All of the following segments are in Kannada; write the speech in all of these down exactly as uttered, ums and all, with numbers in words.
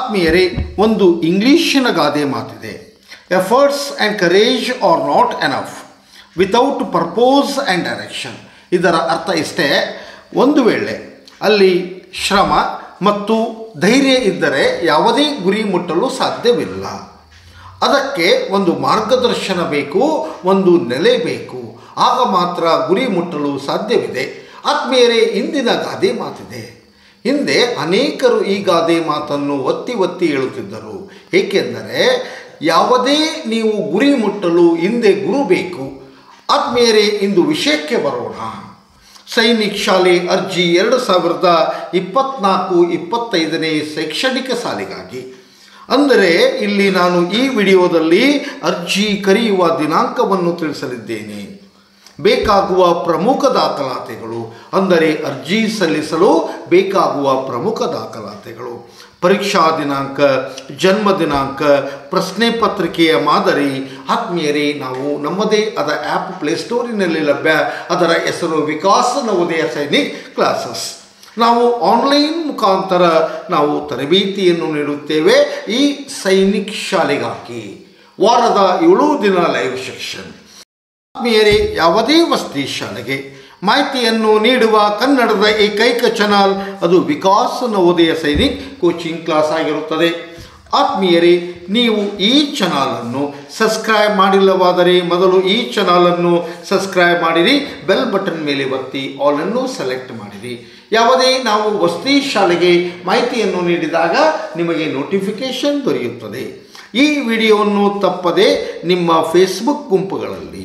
ಆತ್ಮೀಯರೇ, ಒಂದು ಇಂಗ್ಲಿಶಿನ ಗಾದೆ ಮಾತಿದೆ. Efforts and courage are not enough without purpose and direction. ಇದರ ಅರ್ಥ ಇಷ್ಟೇ, ಒಂದು ವೇಳೆ ಅಲ್ಲಿ ಶ್ರಮ ಮತ್ತು ಧೈರ್ಯ ಇದ್ದರೆ ಯಾವುದೇ ಗುರಿ ಮುಟ್ಟಲು ಸಾಧ್ಯವಿಲ್ಲ. ಅದಕ್ಕೆ ಒಂದು ಮಾರ್ಗದರ್ಶನ ಬೇಕು, ಒಂದು ನೆಲೆ ಬೇಕು. ಆಗ ಮಾತ್ರ ಗುರಿ ಮುಟ್ಟಲು ಸಾಧ್ಯವಿದೆ. ಆತ್ಮೀಯರೇ, ಇಂದಿನ ಗಾದೆ ಮಾತಿದೆ. ಹಿಂದೆ ಅನೇಕರು ಈ ಗಾದೆ ಮಾತನ್ನು ಒತ್ತಿ ಒತ್ತಿ ಹೇಳುತ್ತಿದ್ದರು. ಏಕೆಂದರೆ ಯಾವುದೇ ನೀವು ಗುರಿ ಮುಟ್ಟಲು ಹಿಂದೆ ಗುರು ಬೇಕು. ಆತ್ಮೀಯರೇ, ಇಂದು ವಿಷಯಕ್ಕೆ ಬರೋಣ. ಸೈನಿಕ್ ಶಾಲೆ ಅರ್ಜಿ ಎರಡು ಸಾವಿರದ ಇಪ್ಪತ್ತ್ನಾಲ್ಕು ಇಪ್ಪತ್ತೈದನೇ ಶೈಕ್ಷಣಿಕ ಸಾಲಿಗಾಗಿ. ಅಂದರೆ ಇಲ್ಲಿ ನಾನು ಈ ವಿಡಿಯೋದಲ್ಲಿ ಅರ್ಜಿ ಕರೆಯುವ ದಿನಾಂಕವನ್ನು ತಿಳಿಸಲಿದ್ದೇನೆ. ಬೇಕಾಗುವ ಪ್ರಮುಖ ದಾಖಲಾತಿಗಳು, ಅಂದರೆ ಅರ್ಜಿ ಸಲ್ಲಿಸಲು ಬೇಕಾಗುವ ಪ್ರಮುಖ ದಾಖಲಾತಿಗಳು, ಪರೀಕ್ಷಾ ದಿನಾಂಕ, ಜನ್ಮ ದಿನಾಂಕ, ಪ್ರಶ್ನೆ ಪತ್ರಿಕೆಯ ಮಾದರಿ. ಆತ್ಮೀಯರೇ, ನಾವು ನಮ್ಮದೇ ಆದ ಆ್ಯಪ್ ಪ್ಲೇಸ್ಟೋರಿನಲ್ಲಿ ಲಭ್ಯ. ಅದರ ಹೆಸರು ವಿಕಾಸ್ ನವೋದಯ ಸೈನಿಕ್ ಕ್ಲಾಸಸ್. ನಾವು ಆನ್ಲೈನ್ ಮುಖಾಂತರ ನಾವು ತರಬೇತಿಯನ್ನು ನೀಡುತ್ತೇವೆ. ಈ ಸೈನಿಕ್ ಶಾಲೆಗಾಗಿ ವಾರದ ಏಳು ದಿನ ಲೈವ್ ಸೆಕ್ಷನ್. ಆತ್ಮೀಯರೇ, ಯಾವುದೇ ವಸ್ತಿ ಶಾಲೆಗೆ ಮಾಹಿತಿಯನ್ನು ನೀಡುವ ಕನ್ನಡದ ಏಕೈಕ ಚಾನಲ್ ಅದು ವಿಕಾಸ್ ನವೋದಯ ಸೈನಿಕ್ ಕೋಚಿಂಗ್ ಕ್ಲಾಸ್ ಆಗಿರುತ್ತದೆ. ಆತ್ಮೀಯರೇ, ನೀವು ಈ ಚಾನಲನ್ನು ಸಬ್ಸ್ಕ್ರೈಬ್ ಮಾಡಿಲ್ಲವಾದರೆ ಮೊದಲು ಈ ಚಾನಲನ್ನು ಸಬ್ಸ್ಕ್ರೈಬ್ ಮಾಡಿರಿ. ಬೆಲ್ ಬಟನ್ ಮೇಲೆ ಒತ್ತಿ ಆಲನ್ನು ಸೆಲೆಕ್ಟ್ ಮಾಡಿರಿ. ಯಾವುದೇ ನಾವು ವಸತಿ ಶಾಲೆಗೆ ಮಾಹಿತಿಯನ್ನು ನೀಡಿದಾಗ ನಿಮಗೆ ನೋಟಿಫಿಕೇಷನ್ ದೊರೆಯುತ್ತದೆ. ಈ ವಿಡಿಯೋವನ್ನು ತಪ್ಪದೆ ನಿಮ್ಮ ಫೇಸ್ಬುಕ್ ಗುಂಪುಗಳಲ್ಲಿ,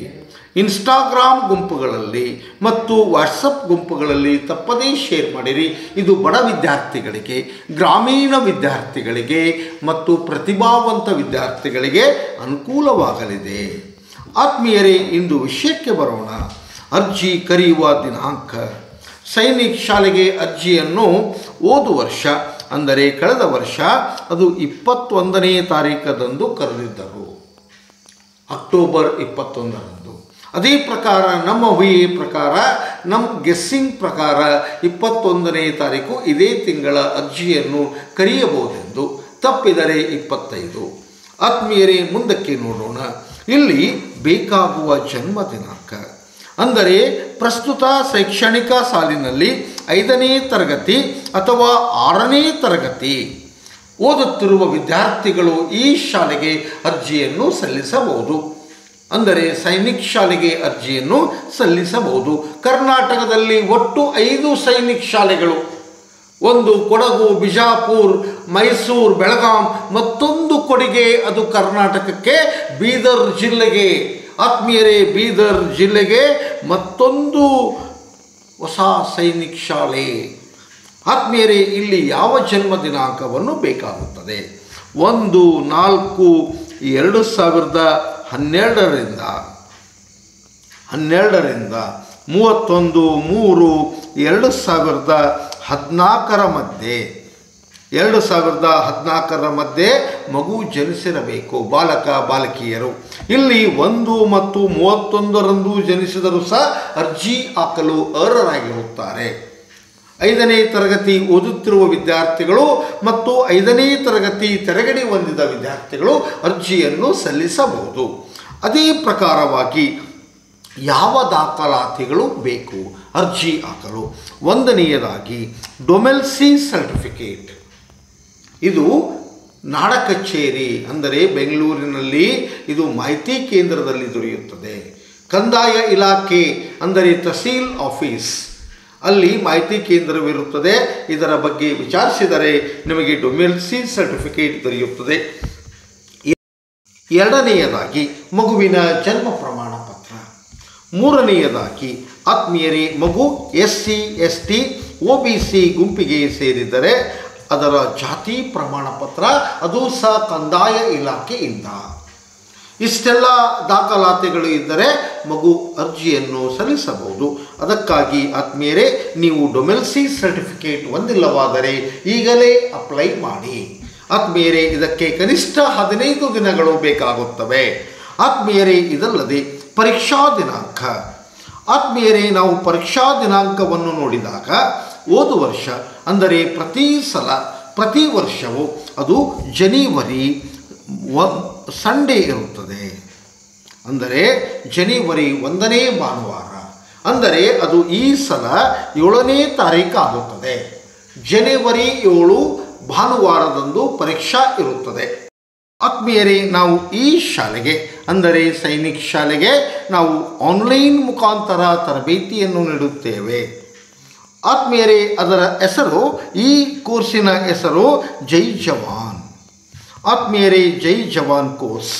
ಇನ್ಸ್ಟಾಗ್ರಾಮ್ ಗುಂಪುಗಳಲ್ಲಿ ಮತ್ತು ವಾಟ್ಸಪ್ ಗುಂಪುಗಳಲ್ಲಿ ತಪ್ಪದೇ ಶೇರ್ ಮಾಡಿರಿ. ಇದು ಬಡ ವಿದ್ಯಾರ್ಥಿಗಳಿಗೆ, ಗ್ರಾಮೀಣ ವಿದ್ಯಾರ್ಥಿಗಳಿಗೆ ಮತ್ತು ಪ್ರತಿಭಾವಂತ ವಿದ್ಯಾರ್ಥಿಗಳಿಗೆ ಅನುಕೂಲವಾಗಲಿದೆ. ಆತ್ಮೀಯರೇ, ಇಂದು ವಿಷಯಕ್ಕೆ ಬರೋಣ. ಅರ್ಜಿ ಕರೆಯುವ ದಿನಾಂಕ. ಸೈನಿಕ್ ಶಾಲೆಗೆ ಅರ್ಜಿಯನ್ನು ಓದು ವರ್ಷ, ಅಂದರೆ ಕಳೆದ ವರ್ಷ ಅದು ಇಪ್ಪತ್ತೊಂದನೇ ತಾರೀಕದಂದು ಕರೆದಿದ್ದರು, ಅಕ್ಟೋಬರ್ ಇಪ್ಪತ್ತೊಂದರಂದು. ಅದೇ ಪ್ರಕಾರ ನಮ್ಮ ಊಹೆ ಪ್ರಕಾರ, ನಮ್ಮ ಗೆಸ್ಸಿಂಗ್ ಪ್ರಕಾರ ಇಪ್ಪತ್ತೊಂದನೇ ತಾರೀಕು ಇದೇ ತಿಂಗಳ ಅರ್ಜಿಯನ್ನು ಕರೆಯಬಹುದೆಂದು, ತಪ್ಪಿದರೆ ಇಪ್ಪತ್ತೈದು. ಆತ್ಮೀಯರೇ, ಮುಂದಕ್ಕೆ ನೋಡೋಣ. ಇಲ್ಲಿ ಬೇಕಾಗುವ ಜನ್ಮ ದಿನಾಂಕ, ಅಂದರೆ ಪ್ರಸ್ತುತ ಶೈಕ್ಷಣಿಕ ಸಾಲಿನಲ್ಲಿ ಐದನೇ ತರಗತಿ ಅಥವಾ ಆರನೇ ತರಗತಿ ಓದುತ್ತಿರುವ ವಿದ್ಯಾರ್ಥಿಗಳು ಈ ಶಾಲೆಗೆ ಅರ್ಜಿಯನ್ನು ಸಲ್ಲಿಸಬಹುದು. ಅಂದರೆ ಸೈನಿಕ್ ಶಾಲೆಗೆ ಅರ್ಜಿಯನ್ನು ಸಲ್ಲಿಸಬಹುದು. ಕರ್ನಾಟಕದಲ್ಲಿ ಒಟ್ಟು ಐದು ಸೈನಿಕ್ ಶಾಲೆಗಳು, ಒಂದು ಕೊಡಗು, ಬಿಜಾಪುರ, ಮೈಸೂರು, ಬೆಳಗಾಂ, ಮತ್ತೊಂದು ಕೊಡುಗೆ ಅದು ಕರ್ನಾಟಕಕ್ಕೆ ಬೀದರ್ ಜಿಲ್ಲೆಗೆ. ಆತ್ಮೀಯರೇ, ಬೀದರ್ ಜಿಲ್ಲೆಗೆ ಮತ್ತೊಂದು ಹೊಸ ಸೈನಿಕ್ ಶಾಲೆ. ಆತ್ಮೀಯರೇ, ಇಲ್ಲಿ ಯಾವ ಜನ್ಮ ದಿನಾಂಕವನ್ನು ಬೇಕಾಗುತ್ತದೆ? ಒಂದು ನಾಲ್ಕು ಎರಡು ಸಾವಿರದ ಹನ್ನೆರಡರಿಂದ ಹನ್ನೆರಡರಿಂದ ಮೂವತ್ತೊಂದು ಮೂರು ಎರಡು ಸಾವಿರದ ಹದಿನಾಲ್ಕರ ಮಧ್ಯೆ ಎರಡು ಸಾವಿರದ ಹದಿನಾಲ್ಕರ ಮಧ್ಯೆ ಮಗು ಜನಿಸಿರಬೇಕು, ಬಾಲಕ ಬಾಲಕಿಯರು. ಇಲ್ಲಿ ಒಂದು ಮತ್ತು ಮೂವತ್ತೊಂದರಂದು ಜನಿಸಿದರೂ ಸಹ ಅರ್ಜಿ ಹಾಕಲು ಅರ್ಹರಾಗಿರುತ್ತಾರೆ. ಐದನೇ ತರಗತಿ ಓದುತ್ತಿರುವ ವಿದ್ಯಾರ್ಥಿಗಳು ಮತ್ತು ಐದನೇ ತರಗತಿ ತೆರಗಡೆ ಹೊಂದಿದ ವಿದ್ಯಾರ್ಥಿಗಳು ಅರ್ಜಿಯನ್ನು ಸಲ್ಲಿಸಬಹುದು. ಅದೇ ಪ್ರಕಾರವಾಗಿ ಯಾವ ದಾಖಲಾತಿಗಳು ಬೇಕು ಅರ್ಜಿ ಹಾಕಲು? ಒಂದನೆಯದಾಗಿ ಡೊಮೆಲ್ಸಿ ಸರ್ಟಿಫಿಕೇಟ್. ಇದು ನಾಡ ಕಚೇರಿ, ಅಂದರೆ ಬೆಂಗಳೂರಿನಲ್ಲಿ ಇದು ಮಾಹಿತಿ ಕೇಂದ್ರದಲ್ಲಿ ದೊರೆಯುತ್ತದೆ. ಕಂದಾಯ ಇಲಾಖೆ, ಅಂದರೆ ತಹಸೀಲ್ ಆಫೀಸ್, ಅಲ್ಲಿ ಮಾಹಿತಿ ಕೇಂದ್ರವಿರುತ್ತದೆ. ಇದರ ಬಗ್ಗೆ ವಿಚಾರಿಸಿದರೆ ನಿಮಗೆ ಡೊಮೆಲ್ಸಿ ಸರ್ಟಿಫಿಕೇಟ್ ದೊರೆಯುತ್ತದೆ. ಎರಡನೆಯದಾಗಿ ಮಗುವಿನ ಜನ್ಮ ಪ್ರಮಾಣ ಪತ್ರ. ಮೂರನೆಯದಾಗಿ ಆತ್ಮೀಯರೇ, ಮಗು S C S T O B C ಗುಂಪಿಗೆ ಸೇರಿದರೆ ಅದರ ಜಾತಿ ಪ್ರಮಾಣ ಪತ್ರ, ಅದು ಸಹ ಕಂದಾಯ ಇಲಾಖೆಯಿಂದ. ಇಷ್ಟೆಲ್ಲ ದಾಖಲಾತಿಗಳು ಇದ್ದರೆ ಮಗು ಅರ್ಜಿಯನ್ನು ಸಲ್ಲಿಸಬಹುದು. ಅದಕ್ಕಾಗಿ ಆತ್ಮೀಯರೇ, ನೀವು ಡೊಮೆಲ್ಸಿ ಸರ್ಟಿಫಿಕೇಟ್ ಹೊಂದಿಲ್ಲವಾದರೆ ಈಗಲೇ ಅಪ್ಲೈ ಮಾಡಿ. ಆತ್ಮೀಯರೇ, ಇದಕ್ಕೆ ಕನಿಷ್ಠ ಹದಿನೈದು ದಿನಗಳು ಬೇಕಾಗುತ್ತವೆ. ಆತ್ಮೀಯರೇ, ಇದಲ್ಲದೆ ಪರೀಕ್ಷಾ ದಿನಾಂಕ. ಆತ್ಮೀಯರೇ, ನಾವು ಪರೀಕ್ಷಾ ದಿನಾಂಕವನ್ನು ನೋಡಿದಾಗ ಹೋದ ವರ್ಷ, ಅಂದರೆ ಪ್ರತಿ ಸಲ ಪ್ರತಿ ವರ್ಷವೂ ಅದು ಜನವರಿ ಸಂಡೇ ಇರುತ್ತದೆ. ಅಂದರೆ ಜನವರಿ ಒಂದನೇ ಭಾನುವಾರ, ಅಂದರೆ ಅದು ಈ ಸಲ ಏಳನೇ ತಾರೀಕು ಆಗುತ್ತದೆ. ಜನವರಿ ಏಳು ಭಾನುವಾರದಂದು ಪರೀಕ್ಷಾ ಇರುತ್ತದೆ. ಆತ್ಮೀಯರೇ, ನಾವು ಈ ಶಾಲೆಗೆ ಅಂದರೆ ಸೈನಿಕ್ ಶಾಲೆಗೆ ನಾವು ಆನ್ಲೈನ್ ಮುಖಾಂತರ ತರಬೇತಿಯನ್ನು ನೀಡುತ್ತೇವೆ. ಆತ್ಮೀಯರೇ, ಅದರ ಹೆಸರು, ಈ ಕೋರ್ಸಿನ ಹೆಸರು ಜೈ ಜವಾನ್. ಆತ್ಮೀಯರೇ, ಜೈ ಜವಾನ್ ಕೋರ್ಸ್,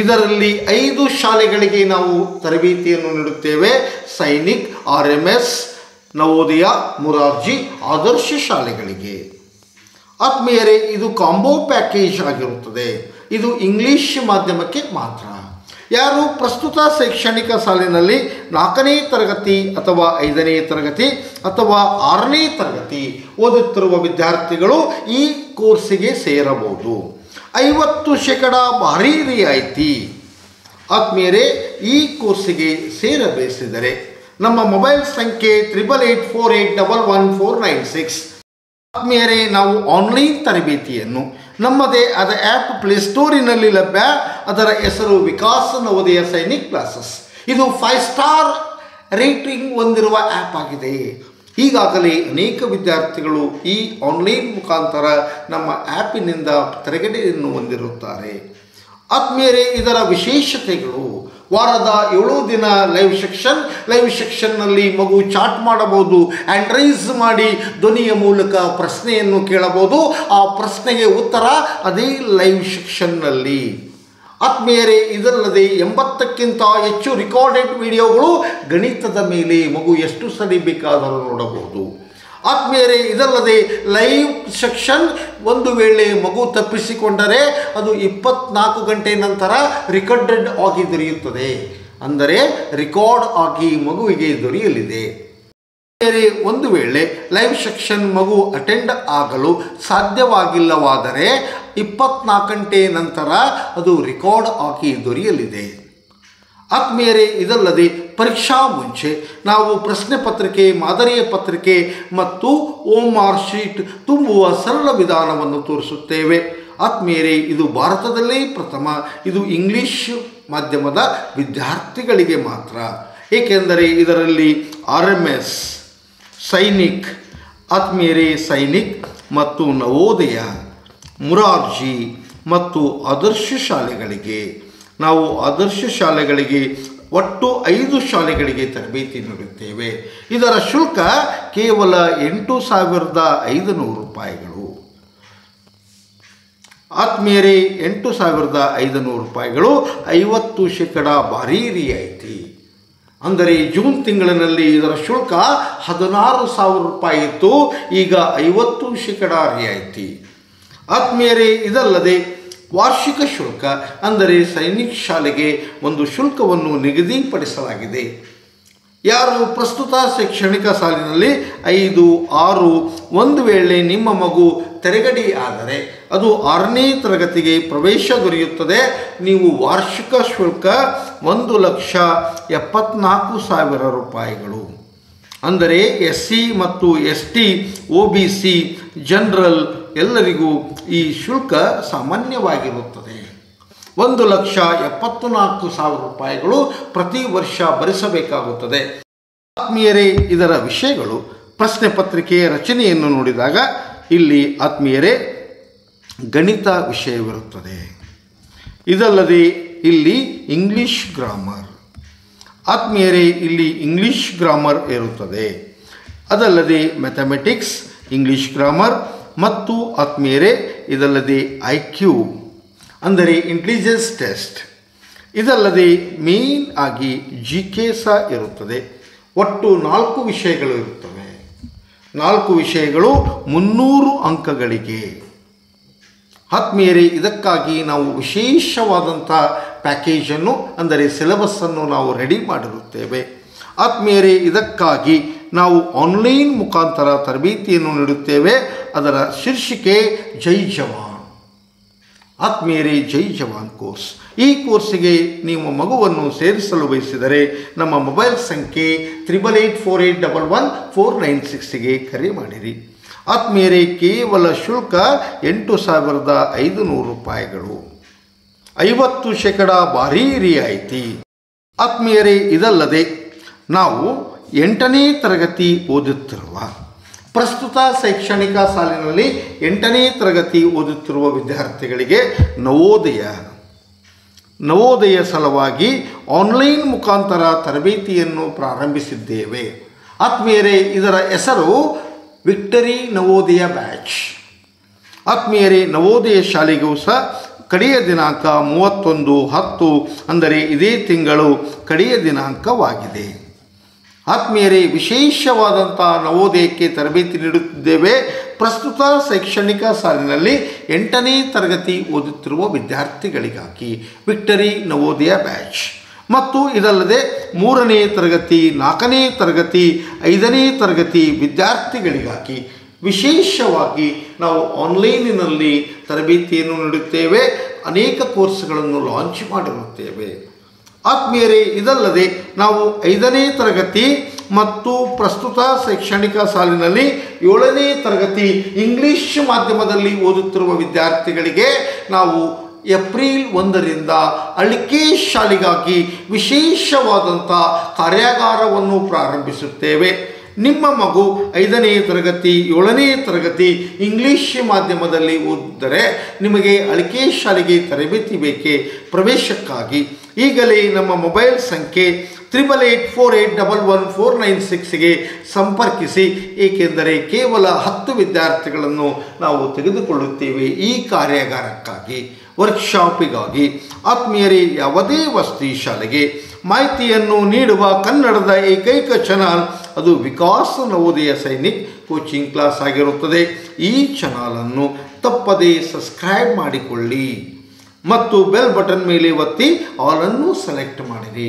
ಇದರಲ್ಲಿ ಐದು ಶಾಲೆಗಳಿಗೆ ನಾವು ತರಬೇತಿಯನ್ನು ನೀಡುತ್ತೇವೆ. Sainik, R M S, Navodaya, Morarji Adarsha ಶಾಲೆಗಳಿಗೆ. ಆತ್ಮೀಯರೇ, ಇದು ಕಾಂಬೋ ಪ್ಯಾಕೇಜ್ ಆಗಿರುತ್ತದೆ. ಇದು ಇಂಗ್ಲೀಷ್ ಮಾಧ್ಯಮಕ್ಕೆ ಮಾತ್ರ. ಯಾರು ಪ್ರಸ್ತುತ ಶೈಕ್ಷಣಿಕ ಸಾಲಿನಲ್ಲಿ ನಾಲ್ಕನೇ ತರಗತಿ ಅಥವಾ ಐದನೇ ತರಗತಿ ಅಥವಾ ಆರನೇ ತರಗತಿ ಓದುತ್ತಿರುವ ವಿದ್ಯಾರ್ಥಿಗಳು ಈ ಕೋರ್ಸಿಗೆ ಸೇರಬಹುದು. ಐವತ್ತು ಶೇಕಡ ಭಾರೀ ರಿಯಾಯಿತಿ. ಆತ್ಮೀಯರೇ, ಈ ಕೋರ್ಸಿಗೆ ಸೇರಬೇಕಿದ್ದರೆ ನಮ್ಮ ಮೊಬೈಲ್ ಸಂಖ್ಯೆ triple eight four eight double one four nine six. ಆತ್ಮೀಯರೇ, ನಾವು ಆನ್ಲೈನ್ ತರಬೇತಿಯನ್ನು ನಮ್ಮದೇ ಆದ ಆ್ಯಪ್ ಪ್ಲೇಸ್ಟೋರಿನಲ್ಲಿ ಲಭ್ಯ. ಅದರ ಹೆಸರು ವಿಕಾಸ್ ನವೋದಯ ಸೈನಿಕ್ ಕ್ಲಾಸಸ್. ಇದು ಫೈವ್ ಸ್ಟಾರ್ ರೇಟಿಂಗ್ ಹೊಂದಿರುವ ಆ್ಯಪ್ ಆಗಿದೆ. ಈಗಾಗಲೇ ಅನೇಕ ವಿದ್ಯಾರ್ಥಿಗಳು ಈ ಆನ್ಲೈನ್ ಮುಖಾಂತರ ನಮ್ಮ ಆ್ಯಪಿನಿಂದ ತರಗತಿಯನ್ನು ಹೊಂದಿರುತ್ತಾರೆ. ಆತ್ಮೀಯರೇ, ಇದರ ವಿಶೇಷತೆಗಳು, ವಾರದ ಏಳು ದಿನ ಲೈವ್ ಸೆಕ್ಷನ್. ಲೈವ್ ಸೆಕ್ಷನ್ನಲ್ಲಿ ಮಗು ಚಾಟ್ ಮಾಡಬಹುದು, ಆ್ಯಂಡ್ ರೈಸ್ ಮಾಡಿ ಧ್ವನಿಯ ಮೂಲಕ ಪ್ರಶ್ನೆಯನ್ನು ಕೇಳಬಹುದು. ಆ ಪ್ರಶ್ನೆಗೆ ಉತ್ತರ ಅದೇ ಲೈವ್ ಸೆಕ್ಷನ್ನಲ್ಲಿ. ಆತ್ಮೀಯರೇ, ಇದಲ್ಲದೆ ಎಂಬತ್ತಕ್ಕಿಂತ ಹೆಚ್ಚು ರೆಕಾರ್ಡೆಡ್ ವಿಡಿಯೋಗಳು ಗಣಿತದ ಮೇಲೆ ಮಗು ಎಷ್ಟು ಸರಿ ಬೇಕಾದರೂ ನೋಡಬಹುದು. ಆತ್ಮೀಯರೇ, ಇದಲ್ಲದೆ ಲೈವ್ ಸೆಕ್ಷನ್ ಒಂದು ವೇಳೆ ಮಗು ತಪ್ಪಿಸಿಕೊಂಡರೆ ಅದು ಇಪ್ಪತ್ತ್ನಾಲ್ಕು ಗಂಟೆ ನಂತರ ರಿಕಾರ್ಡೆಡ್ ಆಗಿ ದೊರೆಯುತ್ತದೆ, ಅಂದರೆ ರೆಕಾರ್ಡ್ ಆಗಿ ಮಗುವಿಗೆ ದೊರೆಯಲಿದೆ. ಒಂದು ವೇಳೆ ಲೈವ್ ಸೆಕ್ಷನ್ ಮಗು ಅಟೆಂಡ್ ಆಗಲು ಸಾಧ್ಯವಾಗಿಲ್ಲವಾದರೆ ಇಪ್ಪತ್ತ್ನಾಲ್ಕು ಗಂಟೆ ನಂತರ ಅದು ರೆಕಾರ್ಡ್ ಆಗಿ ದೊರೆಯಲಿದೆ. ಆತ್ಮೀಯರೇ, ಇದಲ್ಲದೆ ಪರೀಕ್ಷಾ ಮುಂಚೆ ನಾವು ಪ್ರಶ್ನೆ ಪತ್ರಿಕೆ, ಮಾದರಿಯ ಪತ್ರಿಕೆ ಮತ್ತು ಹೋಮ್ವರ್ಕ್ ಶೀಟ್ ತುಂಬುವ ಸರಳ ವಿಧಾನವನ್ನು ತೋರಿಸುತ್ತೇವೆ. ಆತ್ಮೀಯರೇ, ಇದು ಭಾರತದಲ್ಲೇ ಪ್ರಥಮ. ಇದು ಇಂಗ್ಲೀಷ್ ಮಾಧ್ಯಮದ ವಿದ್ಯಾರ್ಥಿಗಳಿಗೆ ಮಾತ್ರ, ಏಕೆಂದರೆ ಇದರಲ್ಲಿ ಆರ್ ಎಮ್ ಎಸ್, ಸೈನಿಕ್, ಆತ್ಮೀಯರೇ ಸೈನಿಕ್ ಮತ್ತು ನವೋದಯ, ಮುರಾರ್ಜಿ ಮತ್ತು ಆದರ್ಶ ಶಾಲೆಗಳಿಗೆ ನಾವು ಆದರ್ಶ ಶಾಲೆಗಳಿಗೆ ಒಟ್ಟು ಐದು ಶಾಲೆಗಳಿಗೆ ತರಬೇತಿ ನೀಡುತ್ತೇವೆ. ಇದರ ಶುಲ್ಕ ಕೇವಲ ಎಂಟು ಸಾವಿರದ ಐದು ನೂರು ರೂಪಾಯಿಗಳು. ಆತ್ಮೀಯರೇ, ಎಂಟು ಸಾವಿರದ ಐದು ನೂರು ರೂಪಾಯಿಗಳು ಐವತ್ತು ಶೇಕಡ ಭಾರೀ ರಿಯಾಯಿತಿ. ಅಂದರೆ ಜೂನ್ ತಿಂಗಳಿನಲ್ಲಿ ಇದರ ಶುಲ್ಕ ಹದಿನಾರು ಸಾವಿರ ರೂಪಾಯಿ ಇತ್ತು, ಈಗ ಐವತ್ತು ಶೇಕಡ ರಿಯಾಯಿತಿ. ಆತ್ಮೀಯರೇ, ಇದಲ್ಲದೆ ವಾರ್ಷಿಕ ಶುಲ್ಕ ಅಂದರೆ ಸೈನಿಕ್ ಶಾಲೆಗೆ ಒಂದು ಶುಲ್ಕವನ್ನು ನಿಗದಿಪಡಿಸಲಾಗಿದೆ. ಯಾರು ಪ್ರಸ್ತುತ ಶೈಕ್ಷಣಿಕ ಸಾಲಿನಲ್ಲಿ ಐದು ಆರು ಒಂದು ವೇಳೆ ನಿಮ್ಮ ಮಗು ತರಗತಿ ಆದರೆ ಅದು ಆರನೇ ತರಗತಿಗೆ ಪ್ರವೇಶ ದೊರೆಯುತ್ತದೆ. ನೀವು ವಾರ್ಷಿಕ ಶುಲ್ಕ ಒಂದು ಲಕ್ಷ ಎಪ್ಪತ್ತ್ನಾಲ್ಕು ಸಾವಿರ ರೂಪಾಯಿಗಳು, ಅಂದರೆ ಎಸ್ ಸಿ ಮತ್ತು S T, O B C, general ಎಲ್ಲರಿಗೂ ಈ ಶುಲ್ಕ ಸಾಮಾನ್ಯವಾಗಿರುತ್ತದೆ. ಒಂದು ಲಕ್ಷ ಎಪ್ಪತ್ತು ನಾಲ್ಕು ಸಾವಿರ ರೂಪಾಯಿಗಳು ಪ್ರತಿ ವರ್ಷ ಭರಿಸಬೇಕಾಗುತ್ತದೆ. ಆತ್ಮೀಯರೇ, ಇದರ ವಿಷಯಗಳು, ಪ್ರಶ್ನೆ ಪತ್ರಿಕೆಯ ರಚನೆಯನ್ನು ನೋಡಿದಾಗ ಇಲ್ಲಿ ಆತ್ಮೀಯರೇ ಗಣಿತ ವಿಷಯವಿರುತ್ತದೆ. ಇದಲ್ಲದೆ ಇಲ್ಲಿ ಇಂಗ್ಲೀಷ್ ಗ್ರಾಮರ್, ಆತ್ಮೀಯರೇ ಇಲ್ಲಿ ಇಂಗ್ಲೀಷ್ ಗ್ರಾಮರ್ ಇರುತ್ತದೆ. ಅದಲ್ಲದೆ ಮ್ಯಾಥಮೆಟಿಕ್ಸ್, ಇಂಗ್ಲೀಷ್ ಗ್ರಾಮರ್ ಮತ್ತು ಆತ್ಮೀಯರೇ ಇದಲ್ಲದೆ ಐ ಕ್ಯೂ ಅಂದರೆ ಇಂಟೆಲಿಜೆನ್ಸ್ ಟೆಸ್ಟ್. ಇದಲ್ಲದೆ ಮೇನ್ ಆಗಿ ಜಿ ಕೆ ಸಹ ಇರುತ್ತದೆ. ಒಟ್ಟು ನಾಲ್ಕು ವಿಷಯಗಳು ಇರುತ್ತವೆ. ನಾಲ್ಕು ವಿಷಯಗಳು ಮುನ್ನೂರು ಅಂಕಗಳಿಗೆ. ಆತ್ಮೀಯರೇ, ಇದಕ್ಕಾಗಿ ನಾವು ವಿಶೇಷವಾದಂಥ ಪ್ಯಾಕೇಜನ್ನು ಅಂದರೆ ಸಿಲೆಬಸ್ಸನ್ನು ನಾವು ರೆಡಿ ಮಾಡಿರುತ್ತೇವೆ. ಆತ್ಮೀಯರೇ, ಇದಕ್ಕಾಗಿ ನಾವು ಆನ್ಲೈನ್ ಮುಖಾಂತರ ತರಬೇತಿಯನ್ನು ನೀಡುತ್ತೇವೆ. ಅದರ ಶೀರ್ಷಿಕೆ ಜೈ ಜವಾನ್. ಆತ್ಮೀಯರೇ, ಜೈ ಜವಾನ್ ಕೋರ್ಸ್. ಈ ಕೋರ್ಸಿಗೆ ನೀವು ಮಗುವನ್ನು ಸೇರಿಸಲು ಬಯಸಿದರೆ ನಮ್ಮ ಮೊಬೈಲ್ ಸಂಖ್ಯೆ triple eight four eight double one four nine ಸಿಕ್ಸ್ಗೆ ಕರೆ ಮಾಡಿರಿ. ಆದ್ಮೇಲೆ ಕೇವಲ ಶುಲ್ಕ ಎಂಟು ಸಾವಿರದ ಐದುನೂರು ರೂಪಾಯಿಗಳು ಐವತ್ತು ಶೇಕಡ ಭಾರೀ ರಿಯಾಯಿತಿ. ಆದ್ಮೇಲೆ ಇದಲ್ಲದೆ ನಾವು ಎಂಟನೇ ತರಗತಿ ಓದುತ್ತಿರುವ ಪ್ರಸ್ತುತ ಶೈಕ್ಷಣಿಕ ಸಾಲಿನಲ್ಲಿ ಎಂಟನೇ ತರಗತಿ ಓದುತ್ತಿರುವ ವಿದ್ಯಾರ್ಥಿಗಳಿಗೆ ನವೋದಯ ನವೋದಯ ಸಲುವಾಗಿ ಆನ್ಲೈನ್ ಮುಖಾಂತರ ತರಬೇತಿಯನ್ನು ಪ್ರಾರಂಭಿಸಿದ್ದೇವೆ. ಆತ್ಮೀಯರೇ, ಇದರ ಹೆಸರು ವಿಕ್ಟರಿ ನವೋದಯ ಬ್ಯಾಚ್. ಆತ್ಮೀಯರೇ, ನವೋದಯ ಶಾಲೆಗೂ ಸಹ ಕಡೆಯ ದಿನಾಂಕ ಮೂವತ್ತೊಂದು ಹತ್ತು ಅಂದರೆ ಇದೇ ತಿಂಗಳು ಕಡೆಯ ದಿನಾಂಕವಾಗಿದೆ. ಆತ್ಮೀಯರೇ, ವಿಶೇಷವಾದಂಥ ನವೋದಯಕ್ಕೆ ತರಬೇತಿ ನೀಡುತ್ತಿದ್ದೇವೆ. ಪ್ರಸ್ತುತ ಶೈಕ್ಷಣಿಕ ಸಾಲಿನಲ್ಲಿ ಎಂಟನೇ ತರಗತಿ ಓದುತ್ತಿರುವ ವಿದ್ಯಾರ್ಥಿಗಳಿಗಾಗಿ ವಿಕ್ಟರಿ ನವೋದಯ ಬ್ಯಾಚ್. ಮತ್ತು ಇದಲ್ಲದೆ ಮೂರನೇ ತರಗತಿ, ನಾಲ್ಕನೇ ತರಗತಿ, ಐದನೇ ತರಗತಿ ವಿದ್ಯಾರ್ಥಿಗಳಿಗಾಗಿ ವಿಶೇಷವಾಗಿ ನಾವು ಆನ್ಲೈನಿನಲ್ಲಿ ತರಬೇತಿಯನ್ನು ನೀಡುತ್ತೇವೆ. ಅನೇಕ ಕೋರ್ಸ್ಗಳನ್ನು ಲಾಂಚ್ ಮಾಡಿರುತ್ತೇವೆ. ಆತ್ಮೀಯರೇ, ಇದಲ್ಲದೆ ನಾವು ಐದನೇ ತರಗತಿ ಮತ್ತು ಪ್ರಸ್ತುತ ಶೈಕ್ಷಣಿಕ ಸಾಲಿನಲ್ಲಿ ಏಳನೇ ತರಗತಿ ಇಂಗ್ಲೀಷ್ ಮಾಧ್ಯಮದಲ್ಲಿ ಓದುತ್ತಿರುವ ವಿದ್ಯಾರ್ಥಿಗಳಿಗೆ ನಾವು ಏಪ್ರಿಲ್ ಒಂದರಿಂದ ಅಳಿಕೆ ಶಾಲೆಗಾಗಿ ವಿಶೇಷವಾದಂಥ ಕಾರ್ಯಾಗಾರವನ್ನು ಪ್ರಾರಂಭಿಸುತ್ತೇವೆ. ನಿಮ್ಮ ಮಗು ಐದನೇ ತರಗತಿ, ಏಳನೇ ತರಗತಿ ಇಂಗ್ಲೀಷ್ ಮಾಧ್ಯಮದಲ್ಲಿ ಓದಿದರೆ ನಿಮಗೆ ಅಳಿಕೆ ಶಾಲೆಗೆ ತರಬೇತಿ ಬೇಕೇ? ಪ್ರವೇಶಕ್ಕಾಗಿ ಈಗಲೇ ನಮ್ಮ ಮೊಬೈಲ್ ಸಂಖ್ಯೆ triple eight four eight double one four nine ಸಿಕ್ಸ್ಗೆ ಸಂಪರ್ಕಿಸಿ. ಏಕೆಂದರೆ ಕೇವಲ ಹತ್ತು ವಿದ್ಯಾರ್ಥಿಗಳನ್ನು ನಾವು ತೆಗೆದುಕೊಳ್ಳುತ್ತೇವೆ ಈ ಕಾರ್ಯಾಗಾರಕ್ಕಾಗಿ, ವರ್ಕ್ಶಾಪಿಗಾಗಿ. ಆತ್ಮೀಯರೇ, ಯಾವುದೇ ವಸ್ತಿ ಶಾಲೆಗೆ ಮಾಹಿತಿಯನ್ನು ನೀಡುವ ಕನ್ನಡದ ಏಕೈಕ ಚಾನಲ್ ಅದು ವಿಕಾಸ್ ನವೋದಯ ಸೈನಿಕ್ ಕೋಚಿಂಗ್ ಕ್ಲಾಸ್ ಆಗಿರುತ್ತದೆ. ಈ ಚಾನಲನ್ನು ತಪ್ಪದೇ ಸಬ್ಸ್ಕ್ರೈಬ್ ಮಾಡಿಕೊಳ್ಳಿ ಮತ್ತು ಬೆಲ್ ಬಟನ್ ಮೇಲೆ ಒತ್ತಿ ಆಲನ್ನು ಸೆಲೆಕ್ಟ್ ಮಾಡಿರಿ.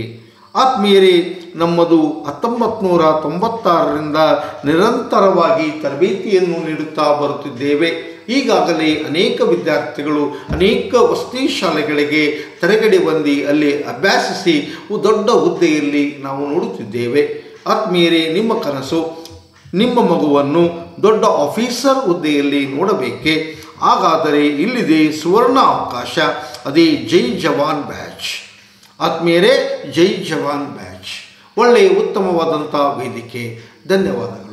ಆತ್ಮೀಯರೇ, ನಮ್ಮದು ಹತ್ತೊಂಬತ್ತು ನೂರ ತೊಂಬತ್ತಾರರಿಂದ ನಿರಂತರವಾಗಿ ತರಬೇತಿಯನ್ನು ನೀಡುತ್ತಾ ಬರುತ್ತಿದ್ದೇವೆ. ಈಗಾಗಲೇ ಅನೇಕ ವಿದ್ಯಾರ್ಥಿಗಳು ಅನೇಕ ವಸತಿ ಶಾಲೆಗಳಿಗೆ ತರಗಡೆ ಬಂದು ಅಲ್ಲಿ ಅಭ್ಯಾಸಿಸಿ ದೊಡ್ಡ ಹುದ್ದೆಯಲ್ಲಿ ನಾವು ನೋಡುತ್ತಿದ್ದೇವೆ. ಆತ್ಮೀಯರೇ, ನಿಮ್ಮ ಕನಸು ನಿಮ್ಮ ಮಗುವನ್ನು ದೊಡ್ಡ ಆಫೀಸರ್ ಹುದ್ದೆಯಲ್ಲಿ ನೋಡಬೇಕೆ? ಹಾಗಾದರೆ ಇಲ್ಲಿದೆ ಸುವರ್ಣ ಅವಕಾಶ, ಅದೇ ಜೈ ಜವಾನ್ ಬ್ಯಾಚ್. ಆತ್ಮೀಯರೇ, ಜೈ ಜವಾನ್ ಬ್ಯಾಚ್ ಒಳ್ಳೆಯ ಉತ್ತಮವಾದಂಥ ವೇದಿಕೆ. ಧನ್ಯವಾದಗಳು.